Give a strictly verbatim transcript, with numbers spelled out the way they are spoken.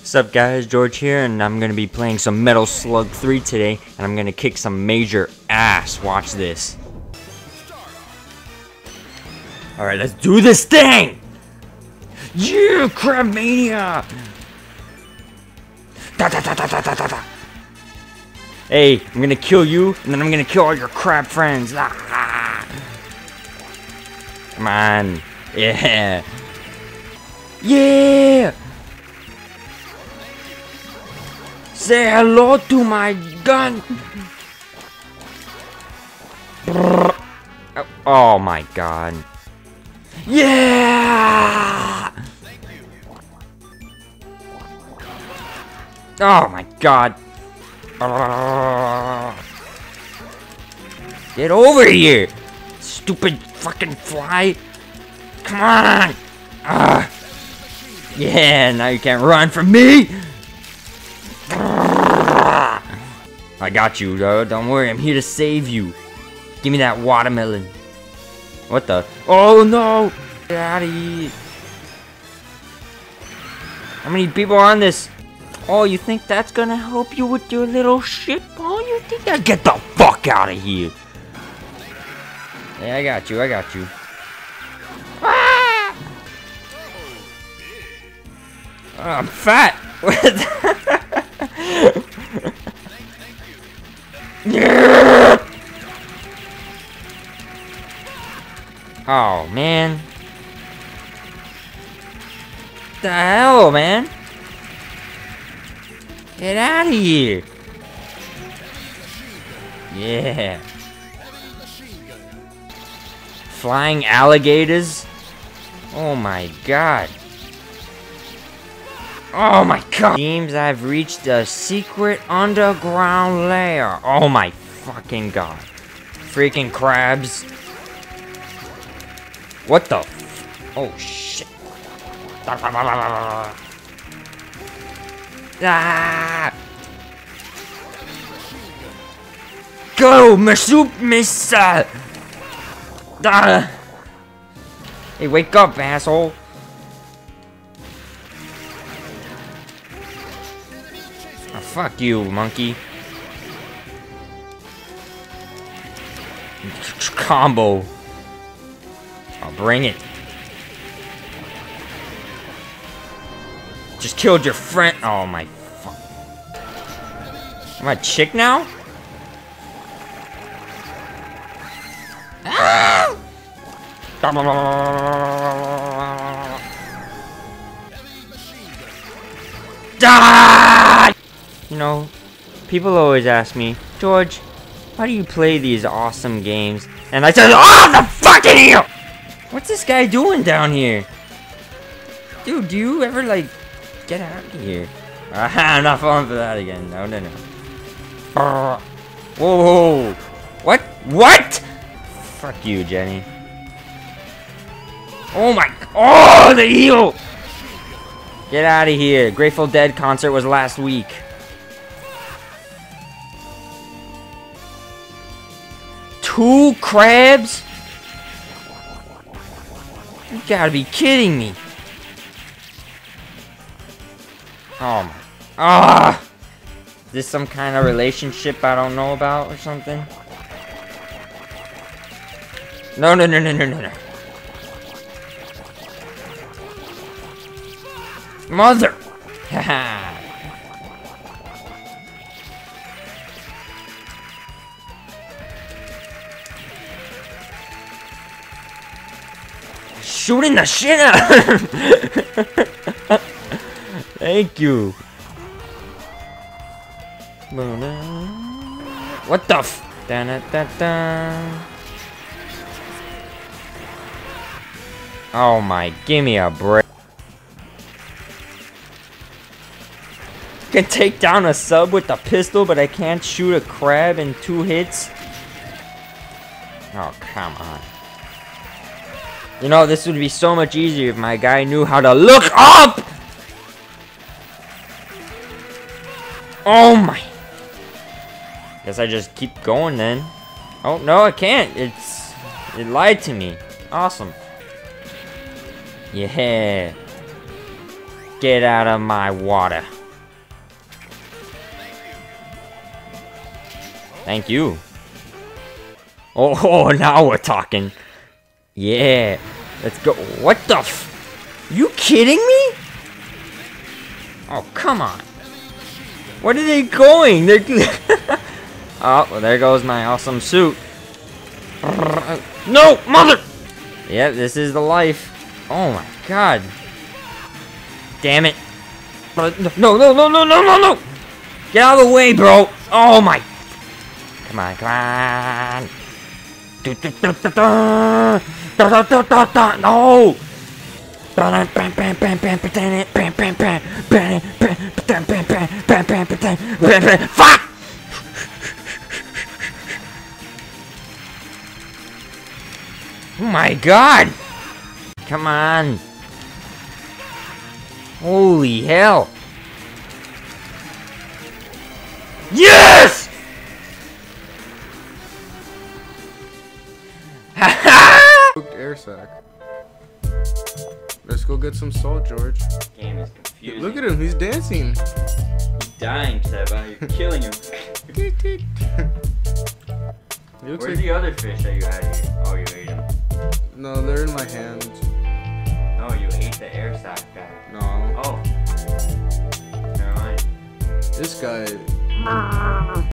What's up guys, George here, and I'm going to be playing some Metal Slug three today, and I'm going to kick some major ass. Watch this. Alright, let's do this thing! Yeah, Crabmania! Da, da, da, da, da, da, da. Hey, I'm going to kill you, and then I'm going to kill all your crab friends. Ah. Come on. Yeah. Yeah! Say hello to my gun! Oh, oh my god. Yeah! Oh my god. Get over here! Stupid fucking fly! Come on! Uh, yeah, now you can't run from me! I got you, though. Don't worry, I'm here to save you. Give me that watermelon. What the? Oh no! Get out of here. How many people are on this? Oh, you think that's gonna help you with your little shit? Oh, you think that? Get the fuck out of here! Hey, I got you, I got you. Ah! Oh, I'm fat! Yeah! Oh man, the hell, man, get out of here! Yeah, flying alligators. Oh my god. Oh my god! Seems I've reached a secret underground lair. Oh my fucking god. Freaking crabs. What the f- Oh shit. Ah! Go, Mashup Missa! Ah! Hey, wake up, asshole! Fuck you, monkey. Combo. I'll bring it. Just killed your friend. Oh my fuck. Am I a chick now? Die! You know, people always ask me, George, why do you play these awesome games? And I said, oh, the fucking hell! What's this guy doing down here? Dude, do you ever, like, get out of here? Aha, I'm not falling for that again. No, no, no. Uh, whoa, whoa. What? What? Fuck you, Jenny. Oh my. Oh, the heel! Get out of here. Grateful Dead concert was last week. Two crabs? You gotta be kidding me. Oh my. Ah! Is this some kind of relationship I don't know about or something? No, no, no, no, no, no, no. Mother! Haha! Shooting the shit out of him! Thank you! What the f? Da -da -da -da. Oh my, give me a break. Can take down a sub with a pistol, but I can't shoot a crab in two hits. Oh, come on. You know, this would be so much easier if my guy knew how to look up! Oh my. Guess I just keep going then. Oh, no, I can't. It's... It lied to me. Awesome. Yeah. Get out of my water. Thank you. Oh, oh, now we're talking. Yeah. Let's go. What the f... You kidding me? Oh, come on. Where are they going? They're... Oh, well, there goes my awesome suit. No, mother... Yep, this is the life. Oh, my God. Damn it. No, no, no, no, no, no, no! Get out of the way, bro! Oh, my... Come on, come on! No! Fuck! Oh my God! Come on! Holy hell! Yes! Air sack. Let's go get some salt, George. This game is confusing. Look at him, he's dancing. He's dying, Seba. You're killing him. Where's like... the other fish that you had here? Oh, you ate him. No, they're in my hand. No, you ate the air sack guy. No. Oh. Never mind. This guy.